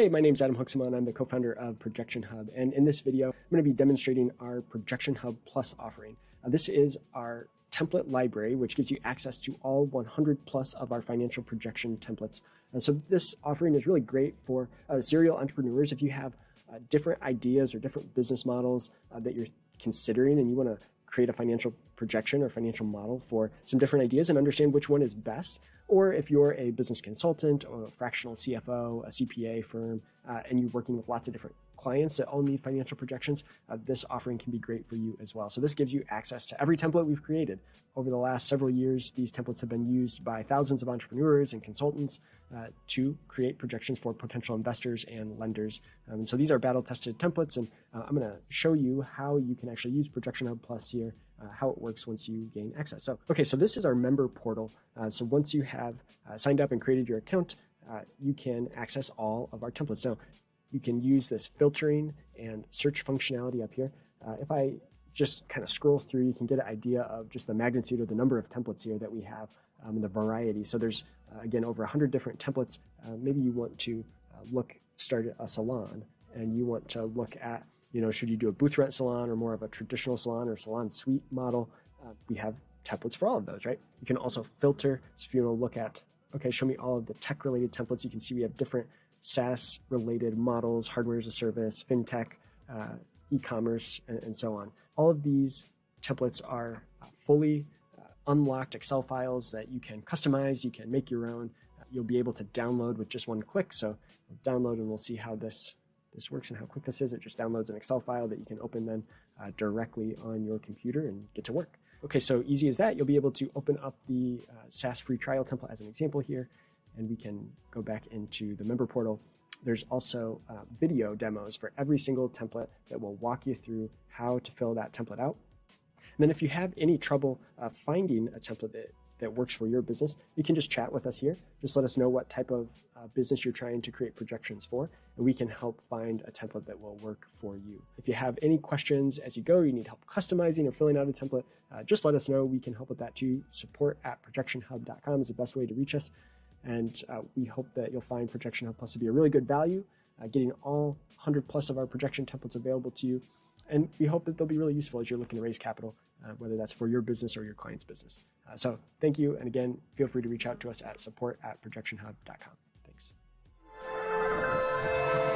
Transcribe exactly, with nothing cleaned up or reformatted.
Hey, my name is Adam Hoeksema, and I'm the co-founder of ProjectionHub. And in this video, I'm going to be demonstrating our ProjectionHub Plus offering. Uh, this is our template library, which gives you access to all one hundred plus of our financial projection templates. And so this offering is really great for uh, serial entrepreneurs. If you have uh, different ideas or different business models uh, that you're considering and you want to create a financial projection or financial model for some different ideas and understand which one is best. Or if you're a business consultant or a fractional C F O, a C P A firm, uh, and you're working with lots of different clients that all need financial projections, uh, this offering can be great for you as well. So this gives you access to every template we've created. Over the last several years, these templates have been used by thousands of entrepreneurs and consultants uh, to create projections for potential investors and lenders. Um, and so these are battle-tested templates, and uh, I'm going to show you how you can actually use ProjectionHub Plus here, uh, how it works once you gain access. So, okay, so this is our member portal. Uh, so once you have uh, signed up and created your account, uh, you can access all of our templates. Now, you can use this filtering and search functionality up here. Uh, if I just kind of scroll through, you can get an idea of just the magnitude or the number of templates here that we have um, and the variety. So there's, uh, again, over one hundred different templates. Uh, maybe you want to uh, look, start a salon, and you want to look at, you know, should you do a booth rent salon or more of a traditional salon or salon suite model? Uh, we have templates for all of those, right? You can also filter. So if you want to look at, okay, show me all of the tech-related templates, you can see we have different SaaS related models, hardware as a service, fintech, uh, e-commerce, and, and so on. All of these templates are uh, fully uh, unlocked Excel files that you can customize, you can make your own. Uh, you'll be able to download with just one click. So we'll download, and we'll see how this, this works and how quick this is. It just downloads an Excel file that you can open then uh, directly on your computer and get to work. Okay, so easy as that. You'll be able to open up the uh, SaaS free trial template as an example here, and we can go back into the member portal. There's also uh, video demos for every single template that will walk you through how to fill that template out. And then if you have any trouble uh, finding a template that, that works for your business, you can just chat with us here. Just let us know what type of uh, business you're trying to create projections for, and we can help find a template that will work for you. If you have any questions as you go, you need help customizing or filling out a template, uh, just let us know. We can help with that too. Support at projection hub dot com is the best way to reach us. And uh, we hope that you'll find ProjectionHub Plus to be a really good value, uh, getting all one hundred plus of our projection templates available to you. And we hope that they'll be really useful as you're looking to raise capital, uh, whether that's for your business or your client's business. Uh, so thank you. And again, feel free to reach out to us at support at projection hub dot com. Thanks.